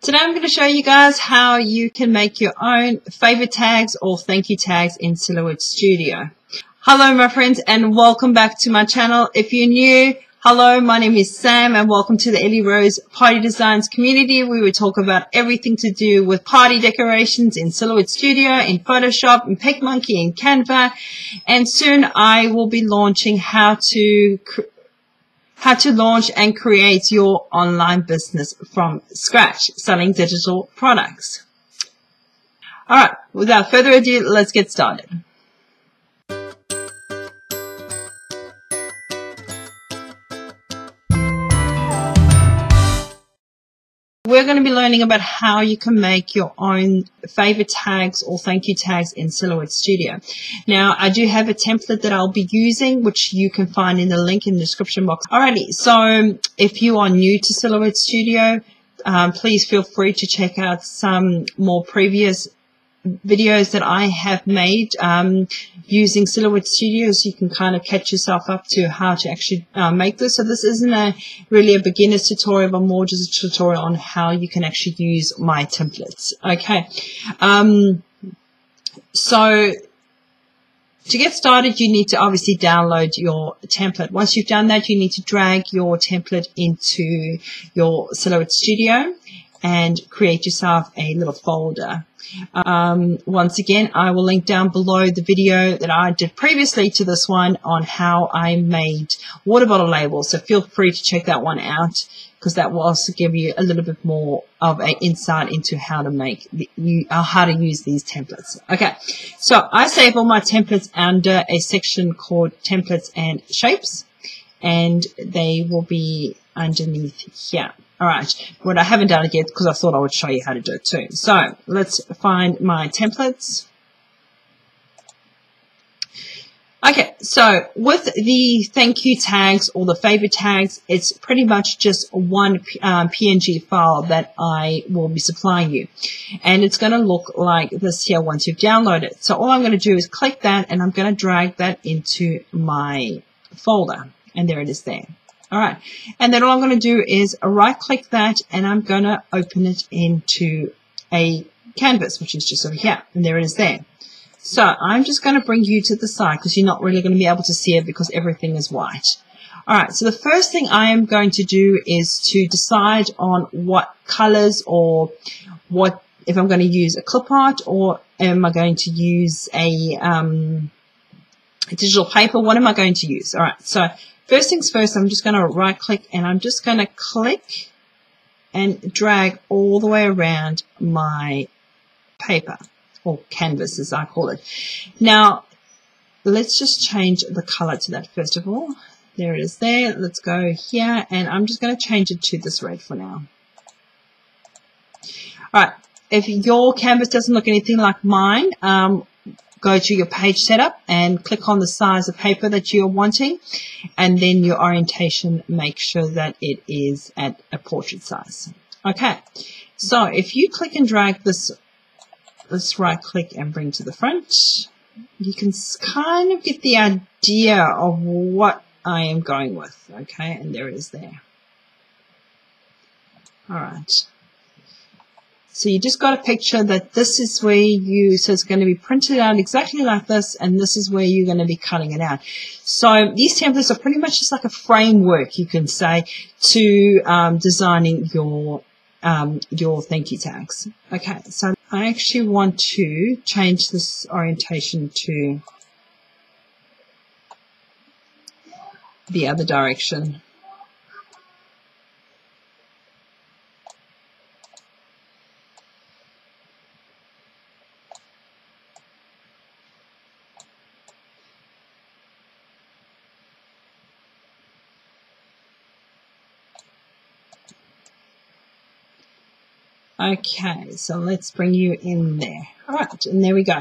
Today I'm going to show you guys how you can make your own favorite tags or thank you tags in Silhouette Studio. Hello my friends and welcome back to my channel. If you're new, hello, my name is Sam and welcome to the Ellie Rose Party Designs community where we talk about everything to do with party decorations in Silhouette Studio, in Photoshop, in PicMonkey, in Canva, and soon I will be launching how to launch and create your online business from scratch, selling digital products. All right, without further ado, let's get started. We're going to be learning about how you can make your own favorite tags or thank you tags in Silhouette Studio. Now, I do have a template that I'll be using, which you can find in the link in the description box. Alrighty, so if you are new to Silhouette Studio, please feel free to check out some more previous videos that I have made using Silhouette Studio, so you can kind of catch yourself up to how to actually make this. So this isn't really a beginner's tutorial, but more just a tutorial on how you can actually use my templates. Okay, so to get started, you need to obviously download your template. Once you've done that, you need to drag your template into your Silhouette Studio and create yourself a little folder. Once again, I will link down below the video that I did previously to this one on how I made water bottle labels, so feel free to check that one out because that will also give you a little bit more of an insight into how to make how to use these templates. Okay, so I save all my templates under a section called templates and shapes, and they will be underneath here. All right, what I haven't done it yet because I thought I would show you how to do it too. So let's find my templates. Okay, so with the thank you tags or the favorite tags, it's pretty much just one PNG file that I will be supplying you. And it's going to look like this here once you've downloaded it. So all I'm going to do is click that and I'm going to drag that into my folder. And there it is there. All right, and then all I'm going to do is right-click that, and I'm going to open it into a canvas, which is just over here, and there it is there. So I'm just going to bring you to the side because you're not really going to be able to see it because everything is white. All right, so the first thing I am going to do is to decide on what colors or what, if I'm going to use a clip art or am I going to use a digital paper, what am I going to use? All right, so first things first, I'm just going to right click and I'm just going to click and drag all the way around my paper or canvas as I call it. Now let's just change the color to that first of all. There it is there. Let's go here and I'm just going to change it to this red for now. All right, if your canvas doesn't look anything like mine, go to your page setup and click on the size of paper that you're wanting, and then your orientation, make sure that it is at a portrait size. Okay, so if you click and drag this, let's right click and bring to the front, you can kind of get the idea of what I am going with. Okay, and there it is there. All right. So you just got a picture that this is where you, so it's going to be printed out exactly like this, and this is where you're going to be cutting it out. So these templates are pretty much just like a framework, you can say, to designing your thank you tags. Okay, so I actually want to change this orientation to the other direction. Okay, so let's bring you in there. All right, and there we go.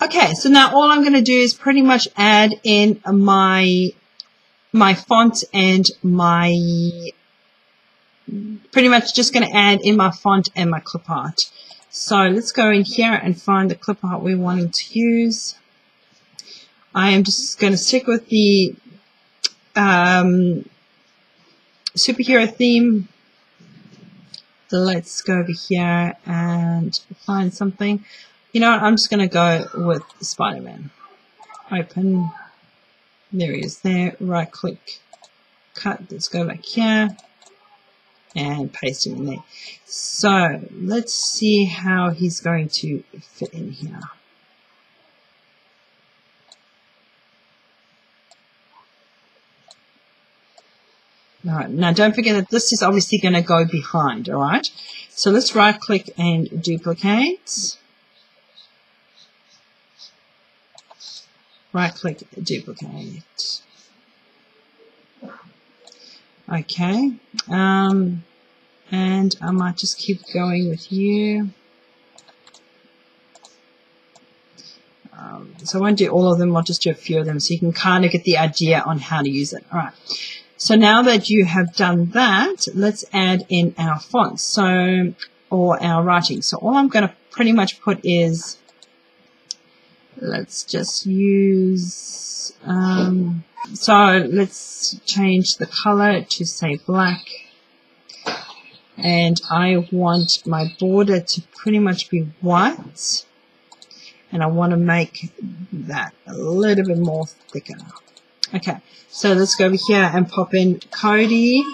Okay, so now all I'm going to do is pretty much add in my font and my, pretty much just going to add in my font and my clip art. So let's go in here and find the clip art we're wanting to use. I am just going to stick with the superhero theme. let's go over here and find something. You know what, I'm just going to go with Spider-Man. Open. There he is there. Right click. Cut. Let's go back here and paste him in there. So let's see how he's going to fit in here. Alright, now don't forget that this is obviously going to go behind, alright? So let's right click and duplicate. Right click, duplicate. Okay, and I might just keep going with you. So I won't do all of them, I'll just do a few of them so you can kind of get the idea on how to use it. Alright. So now that you have done that, let's add in our fonts, so, or our writing. So all I'm going to pretty much put is, let's just use, so let's change the color to say black. And I want my border to pretty much be white. And I want to make that a little bit more thicker. Okay, so let's go over here and pop in Cody.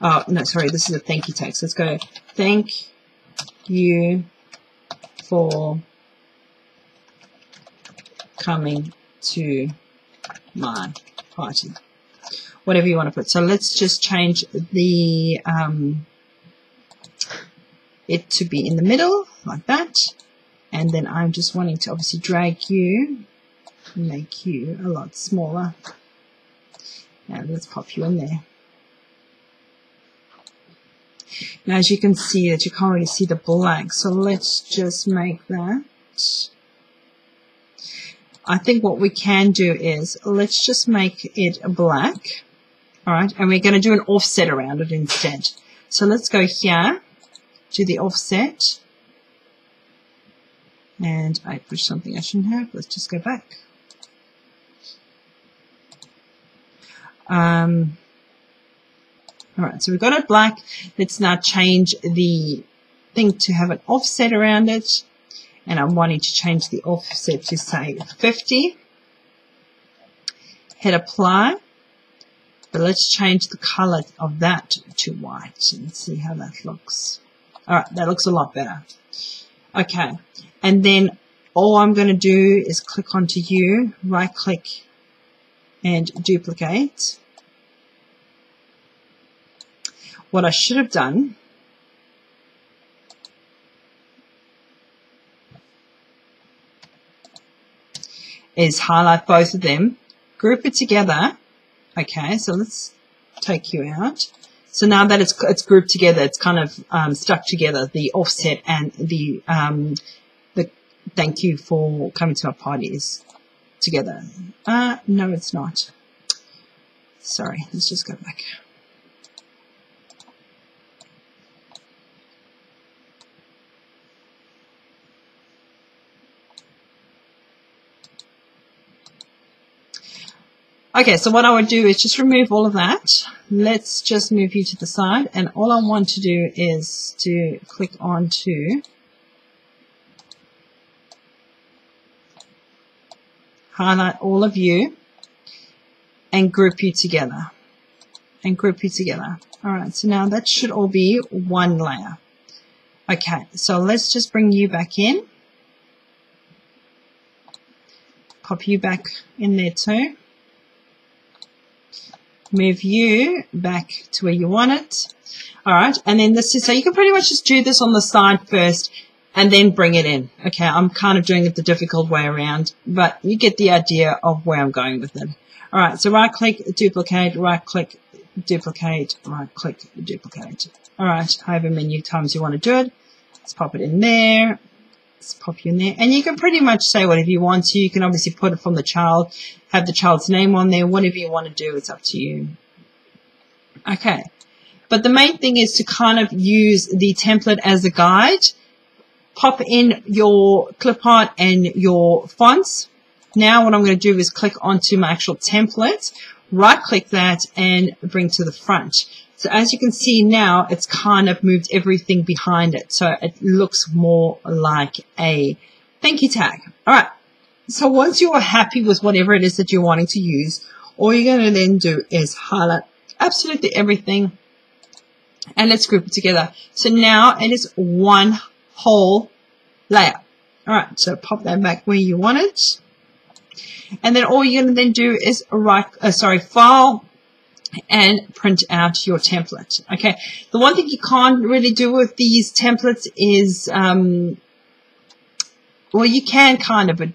Oh, no, sorry, this is a thank you text. Let's go, thank you for coming to my party. Whatever you want to put. So let's just change the it to be in the middle, like that. And then I'm just wanting to obviously drag you. Make you a lot smaller. Now let's pop you in there. Now as you can see that you can't really see the black, so let's just make that. I think what we can do is let's just make it black. Alright, and we're going to do an offset around it instead. So let's go here to the offset. And I pushed something I shouldn't have. Let's just go back. All right, so we've got it black. Let's now change the thing to have an offset around it, and I'm wanting to change the offset to say 50. Hit apply, but let's change the color of that to white and see how that looks. All right, that looks a lot better. Okay, and then all I'm going to do is click onto you, right click, and duplicate. What I should have done is highlight both of them, group it together. Okay, so let's take you out. So now that it's grouped together, it's kind of stuck together, the offset and the thank you for coming to our party is together. No, it's not. Sorry, let's just go back. Okay, so what I would do is just remove all of that. Let's just move you to the side, and all I want to do is to click on to highlight all of you and group you together. And group you together. Alright, so now that should all be one layer. Okay, so let's just bring you back in. Pop you back in there too. Move you back to where you want it. Alright, and then this is, so you can pretty much just do this on the side first and then bring it in. Okay, I'm kind of doing it the difficult way around, but you get the idea of where I'm going with it. Alright, so right click, duplicate, right click, duplicate, right click, duplicate. Alright, however many times you want to do it. Let's pop it in there. Let's pop you in there. And you can pretty much say whatever you want to. You can obviously put it from the child, have the child's name on there, whatever you want to do, it's up to you. Okay. But the main thing is to kind of use the template as a guide. Pop in your clip art and your fonts. Now what I'm going to do is click onto my actual template, right click that and bring to the front. So as you can see now, it's kind of moved everything behind it, so it looks more like a thank you tag. All right, so once you're happy with whatever it is that you're wanting to use, all you're going to then do is highlight absolutely everything and let's group it together. So now it is one whole layer. All right, so pop that back where you want it. And then all you're going to then do is file and print out your template. Okay, the one thing you can't really do with these templates is, well, you can kind of, but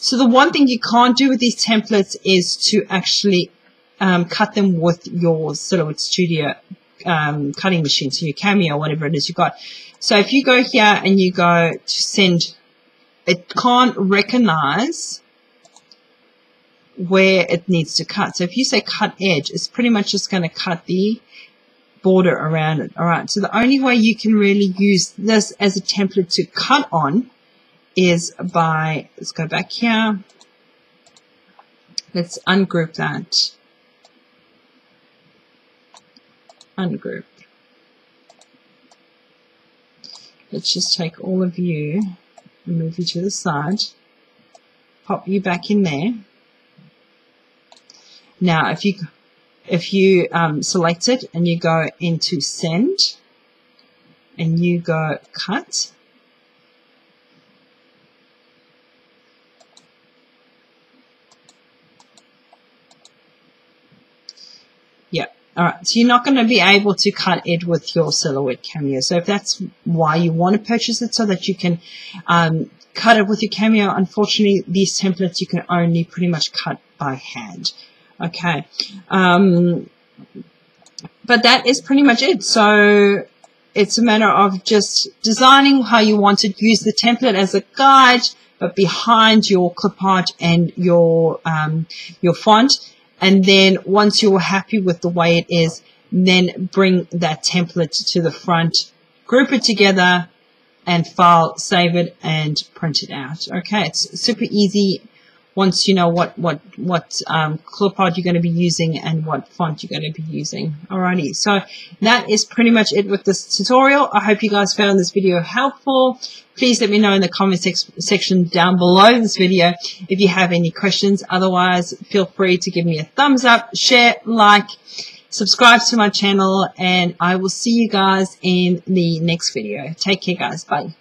so the one thing you can't do with these templates is to actually cut them with your Silhouette Studio cutting machine, so your Cameo, whatever it is you got. So if you go here and you go to send, it can't recognize where it needs to cut. So if you say cut edge, it's pretty much just going to cut the border around it. All right, so the only way you can really use this as a template to cut on is by, let's go back here, let's ungroup that, ungroup, let's just take all of you and move you to the side, pop you back in there. Now if you select it and you go into send and you go cut, yeah, all right, so you're not going to be able to cut it with your Silhouette Cameo. So if that's why you want to purchase it, so that you can cut it with your Cameo, unfortunately these templates you can only pretty much cut by hand. Okay, but that is pretty much it. So it's a matter of just designing how you want to use the template as a guide, but behind your clip art and your font. And then once you're happy with the way it is, then bring that template to the front, group it together, and file, save it, and print it out. Okay, it's super easy. Once you know what clip art you're going to be using and what font you're going to be using. Alrighty, so that is pretty much it with this tutorial. I hope you guys found this video helpful. Please let me know in the comment section down below this video if you have any questions. Otherwise, feel free to give me a thumbs up, share, like, subscribe to my channel, and I will see you guys in the next video. Take care, guys. Bye.